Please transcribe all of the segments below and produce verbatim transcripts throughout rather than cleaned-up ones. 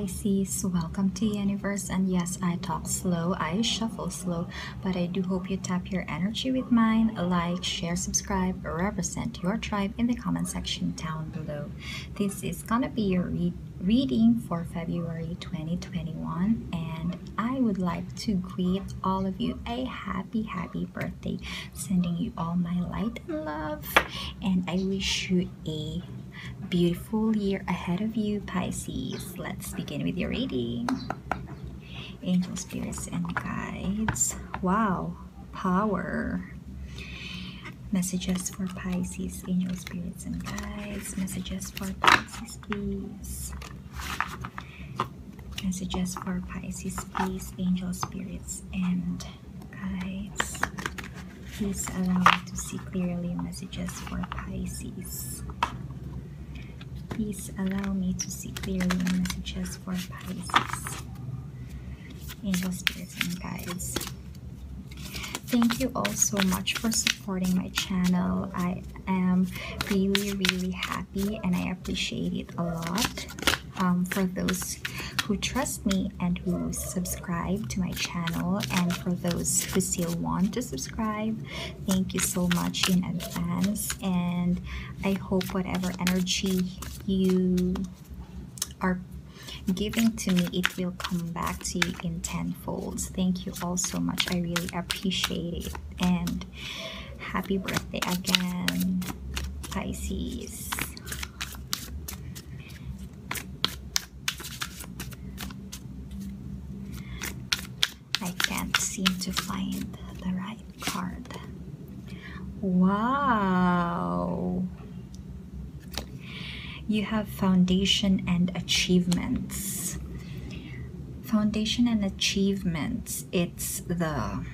Pisces, welcome to universe. And yes, I talk slow, I shuffle slow, but I do hope you tap your energy with mine. Like, share, subscribe, represent your tribe in the comment section down below. This is gonna be your read reading for February twenty twenty-one, and I would like to greet all of you a happy happy birthday, sending you all my light and love, and I wish you a beautiful year ahead of you, Pisces. Let's begin with your reading. Angel, spirits, and guides. Wow, power. Messages for Pisces, angel, spirits, and guides. Messages for Pisces, please. Messages for Pisces, please, angel, spirits, and guides. Please allow me to see clearly messages for Pisces. Please allow me to see clearly messages for Pisces, angel, spirits, and guides. Thank you all so much for supporting my channel. I am really, really happy and I appreciate it a lot. Um, for those who trust me and who subscribe to my channel, and for those who still want to subscribe, thank you so much in advance. And I hope whatever energy you are giving to me, it will come back to you in tenfolds. Thank you all so much. I really appreciate it. And happy birthday again, Pisces. I can't seem to find the right card. Wow. You have foundation and achievements. Foundation and achievements. It's the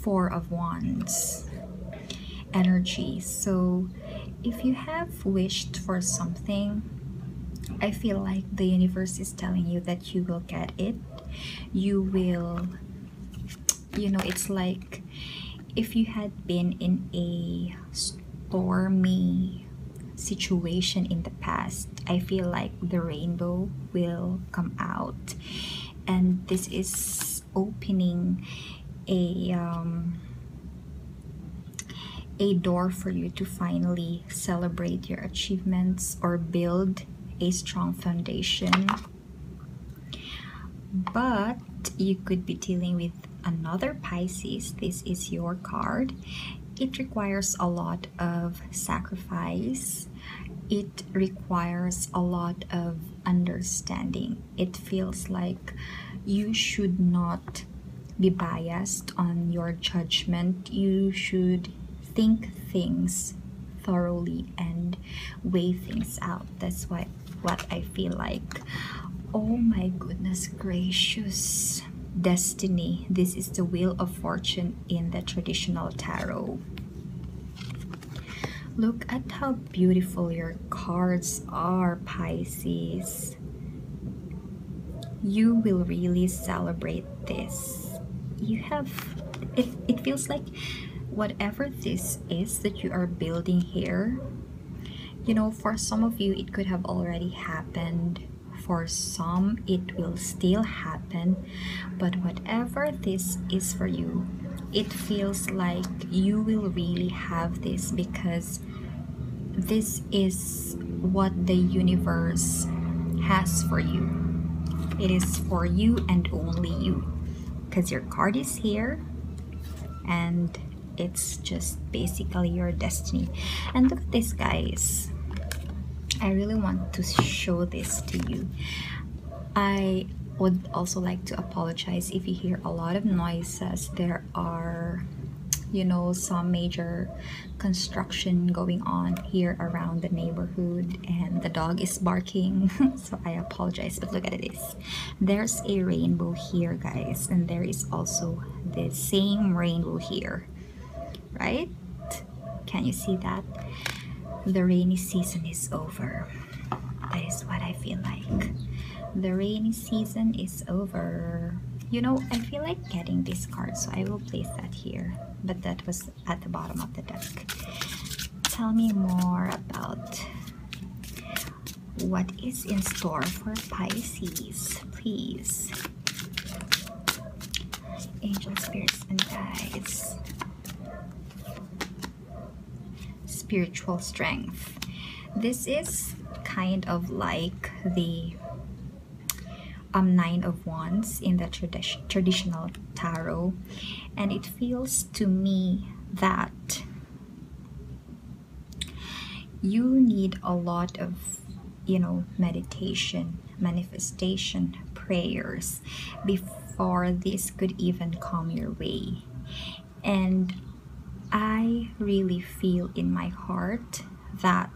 Four of Wands energy. So if you have wished for something, I feel like the universe is telling you that you will get it. You will, you know, it's like if you had been in a stormy situation in the past, I feel like the rainbow will come out, and this is opening a um, a door for you to finally celebrate your achievements or build a strong foundation. But you could be dealing with another Pisces. This is your card. It requires a lot of sacrifice. It requires a lot of understanding. It feels like you should not be biased on your judgment. You should think things thoroughly and weigh things out. That's what, what I feel like. Oh my goodness gracious. Destiny. This is the Wheel of Fortune in the traditional tarot. Look at how beautiful your cards are, Pisces. You will really celebrate this. You have, it, it feels like whatever this is that you are building here, you know, for some of you it could have already happened. For some, it will still happen, but whatever this is for you, it feels like you will really have this, because this is what the universe has for you. It is for you and only you, because your card is here and it's just basically your destiny. And look at this, guys. I really want to show this to you. I would also like to apologize if you hear a lot of noises. There are, you know, some major construction going on here around the neighborhood, and the dog is barking. So I apologize, but look at this. There's a rainbow here, guys, and there is also the same rainbow here, right? Can you see that? The rainy season is over. That is what I feel like. The rainy season is over. You know, I feel like getting this card, so I will place that here. But that was at the bottom of the deck. Tell me more about what is in store for Pisces, please. Angels, spirits, and guides. Spiritual strength. This is kind of like the um, Nine of Wands in the tradi traditional tarot, and it feels to me that you need a lot of, you know, meditation, manifestation, prayers before this could even come your way. And I really feel in my heart that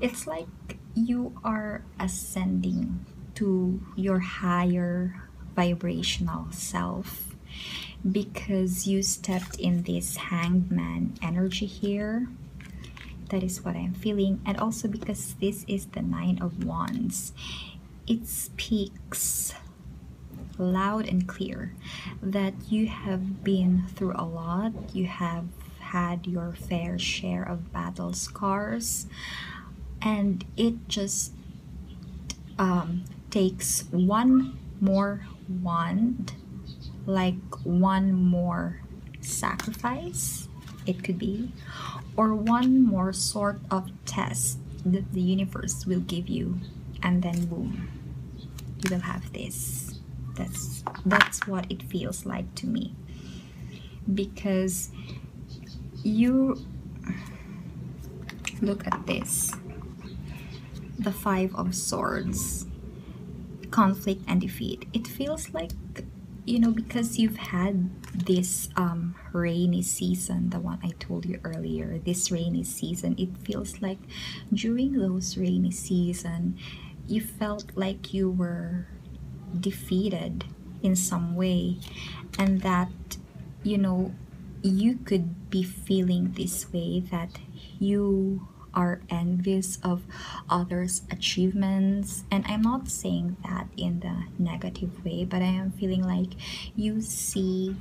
it's like you are ascending to your higher vibrational self because you stepped in this Hanged Man energy here. That is what I'm feeling. And also because this is the Nine of Wands, it speaks loud and clear that you have been through a lot. You have had your fair share of battle scars, and it just um, takes one more wand, like one more sacrifice, it could be, or one more sort of test that the universe will give you, and then boom, you will have this. That's that's what it feels like to me, because you look at this, the Five of Swords, conflict and defeat. It feels like, you know, because you've had this um, rainy season, the one I told you earlier, this rainy season, it feels like during those rainy season, you felt like you were defeated in some way, and that, you know, you could be feeling this way, that you are envious of others' achievements. And I'm not saying that in the negative way, but I am feeling like you see,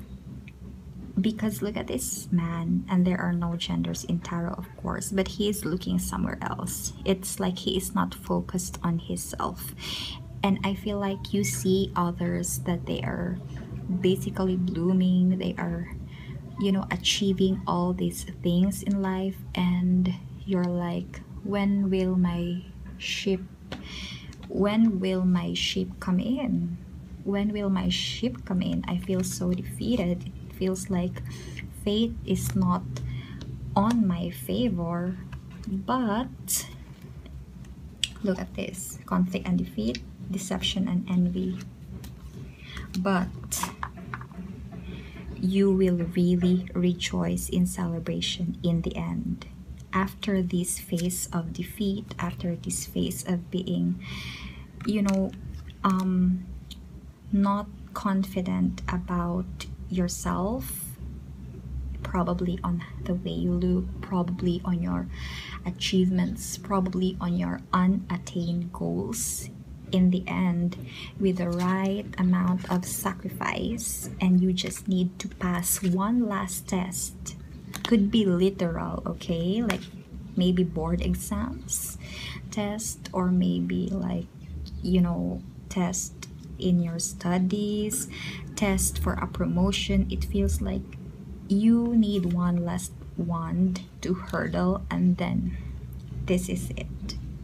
because look at this man, and there are no genders in tarot, of course, but he is looking somewhere else. It's like he is not focused on himself, and I feel like you see others that they are basically blooming, they are, you know, achieving all these things in life, and you're like, when will my ship, when will my ship come in? When will my ship come in? I feel so defeated. It feels like fate is not on my favor. But look at this, conflict and defeat, deception and envy. But you will really rejoice in celebration in the end. After this phase of defeat, after this phase of being, you know, um, not confident about yourself, probably on the way you look, probably on your achievements, probably on your unattained goals, in the end, with the right amount of sacrifice, and you just need to pass one last test. Could be literal, okay, like maybe board exams test, or maybe like, you know, test in your studies, test for a promotion. It feels like you need one last wand to hurdle, and then this is it.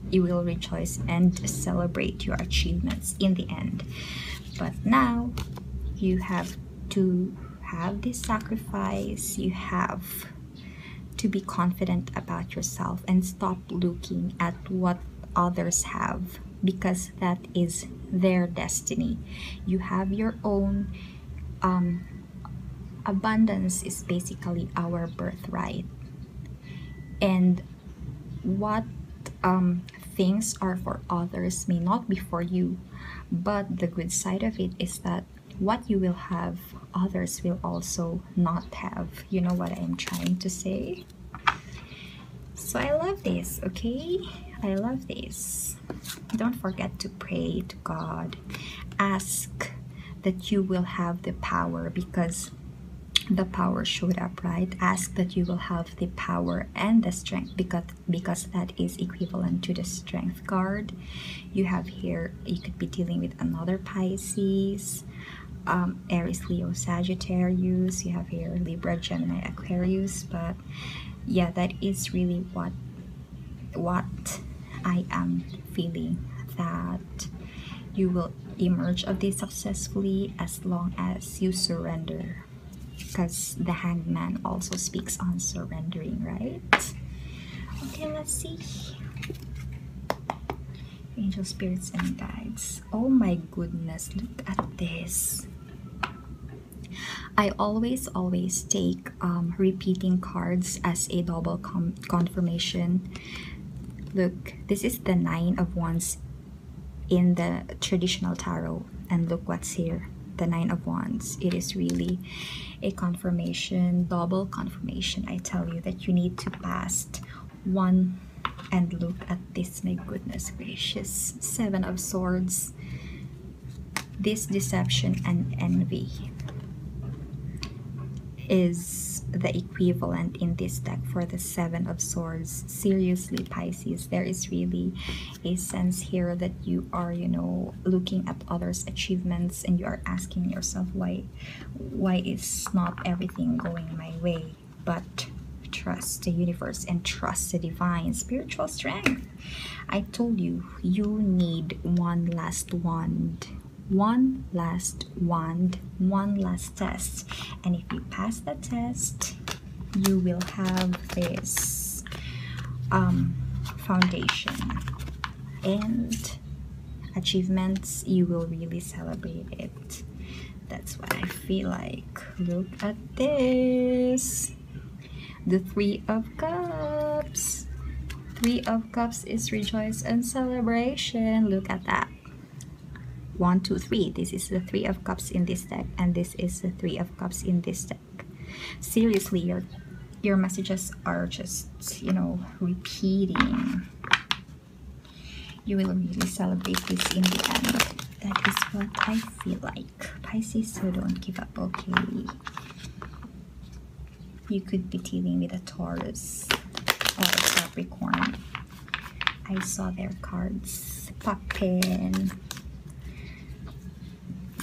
You will rejoice and celebrate your achievements in the end. But now you have to have this sacrifice, you have to be confident about yourself and stop looking at what others have, because that is their destiny. You have your own um, abundance is basically our birthright, and what um, things are for others may not be for you. But the good side of it is that what you will have, others will also not have. You know what I'm trying to say? So I love this, okay? I love this. Don't forget to pray to God. Ask that you will have the power, because the power showed up, right? Ask that you will have the power and the strength, because because that is equivalent to the strength card. You have here, you could be dealing with another Pisces, um, Aries, Leo, Sagittarius. You have here Libra, Gemini, Aquarius. But yeah, that is really what what I am feeling, that you will emerge of this successfully as long as you surrender, because the Hanged Man also speaks on surrendering, right? Okay, let's see. Angel spirits and guides. Oh my goodness, look at this. I always always take um, repeating cards as a double com confirmation. Look, this is the Nine of Wands in the traditional tarot, and look what's here, the Nine of Wands. It is really a confirmation, double confirmation, I tell you, that you need to pass one. And look at this, my goodness gracious, Seven of Swords. This deception and envy is the equivalent in this deck for the Seven of Swords. Seriously, Pisces, there is really a sense here that you are, you know, looking at others' achievements and you are asking yourself, why why is not everything going my way? But trust the universe and trust the divine spiritual strength. I told you, you need one last wand, one last wand, one last test, and if you pass the test, you will have this um, foundation and achievements. You will really celebrate it. That's what I feel like. Look at this, the Three of Cups. Three of Cups is rejoice and celebration. Look at that. One, two, three. This is the Three of Cups in this deck, and this is the Three of Cups in this deck. Seriously, your your messages are just, you know, repeating. You will really celebrate this in the end. That is what I feel like, Pisces, so don't give up, okay? You could be dealing with a Taurus or a Capricorn. I saw their cards pop in.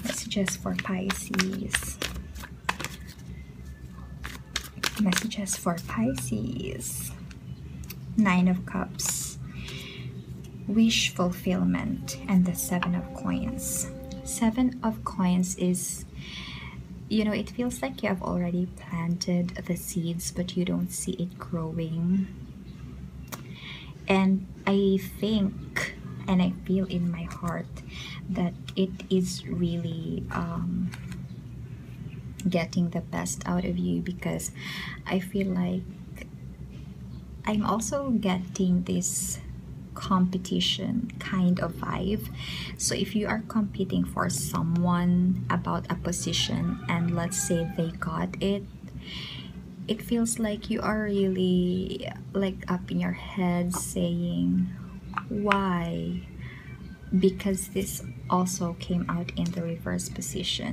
Messages for Pisces. Messages for Pisces. Nine of Cups. Wish fulfillment and the Seven of Coins. Seven of Coins is, you know, it feels like you have already planted the seeds, but you don't see it growing. And I think, and I feel in my heart, that it is really um, getting the best out of you, because I feel like I'm also getting this competition kind of vibe. So if you are competing for someone about a position, and let's say they got it, it feels like you are really like up in your head saying, why? Because this also came out in the reverse position,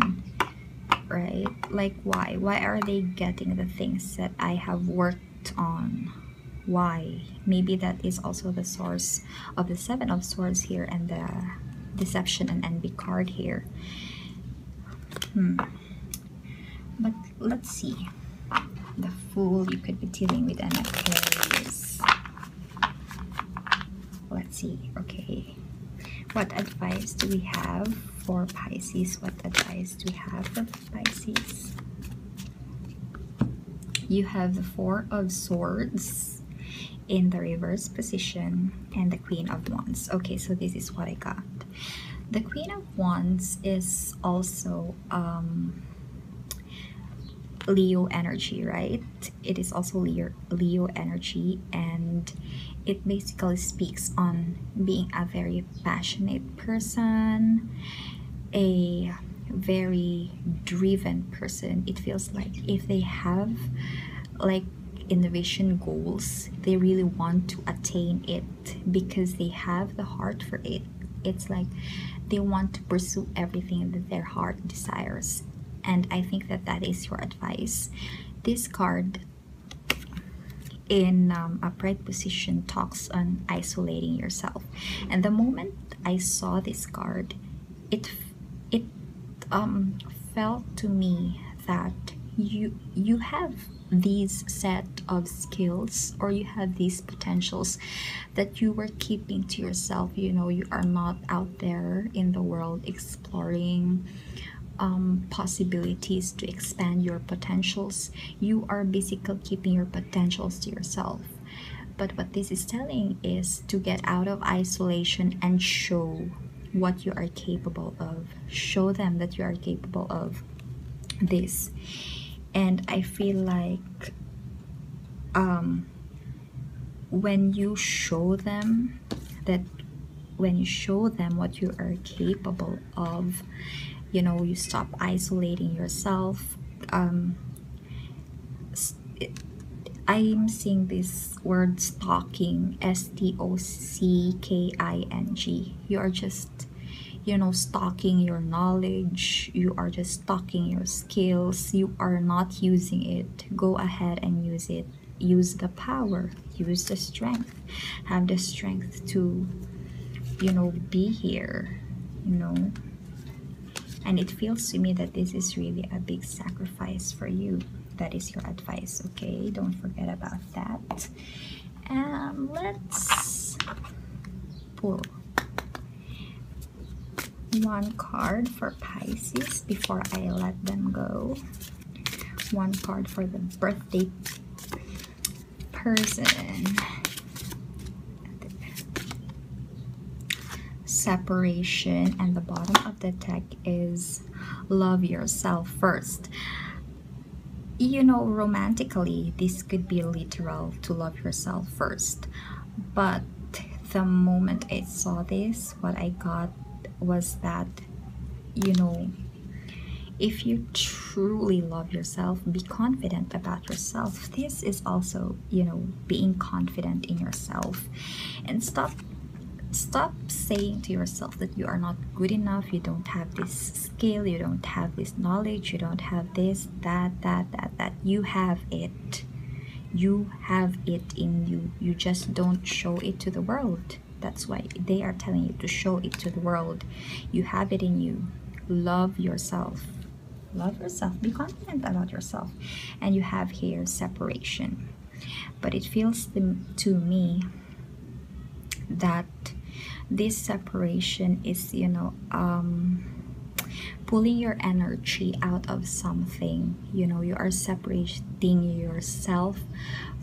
right? Like, why why are they getting the things that I have worked on? Why? Maybe that is also the source of the Seven of Swords here and the deception and envy card here. Hmm. But let's see, the Fool, you could be dealing with an Aquarius. Let's see. Okay, what advice do we have for Pisces? What advice do we have for Pisces? You have the Four of Swords in the reverse position and the Queen of Wands. Okay, so this is what I got. The Queen of Wands is also um, Leo energy, right? It is also Leo, Leo energy, and it basically speaks on being a very passionate person, a very driven person. It feels like if they have like innovation goals, they really want to attain it because they have the heart for it. It's like they want to pursue everything that their heart desires. and I think that that is your advice. This card in um, upright position talks on isolating yourself, and the moment I saw this card, it it um, felt to me that you you have these set of skills, or you have these potentials that you were keeping to yourself. You know, you are not out there in the world exploring um, possibilities to expand your potentials. You are basically keeping your potentials to yourself. But what this is telling is to get out of isolation and show what you are capable of. Show them that you are capable of this. And I feel like um, when you show them that, when you show them what you are capable of, you know, you stop isolating yourself. Um, it, I'm seeing this word stalking, S T O C K I N G. You are just, you know, stalking your knowledge. You are just stalking your skills. You are not using it. Go ahead and use it. Use the power. Use the strength. Have the strength to, you know, be here, you know. And it feels to me that this is really a big sacrifice for you. That is your advice, okay? Don't forget about that. Um, let's pull one card for Pisces before I let them go. One card for the birthday person. Separation. And the bottom of the deck is love yourself first. You know, romantically, this could be literal, to love yourself first. But the moment I saw this, what I got was that, you know, if you truly love yourself, be confident about yourself. This is also, you know, being confident in yourself, and stop stop saying to yourself that you are not good enough, you don't have this skill, you don't have this knowledge, you don't have this, that, that, that, that. You have it. You have it in you. You just don't show it to the world. That's why they are telling you to show it to the world. You have it in you. Love yourself. Love yourself. Be confident about yourself. And you have here separation. But it feels to me that this separation is, you know, um, pulling your energy out of something. You know, you are separating yourself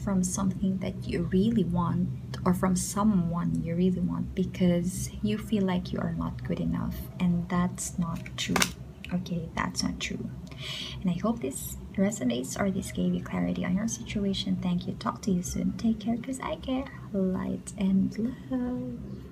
from something that you really want, or from someone you really want, because you feel like you are not good enough, and that's not true. Okay, that's not true. And I hope this resonates, or this gave you clarity on your situation. Thank you. Talk to you soon. Take care, because I care. Light and love.